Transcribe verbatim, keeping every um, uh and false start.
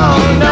no, no.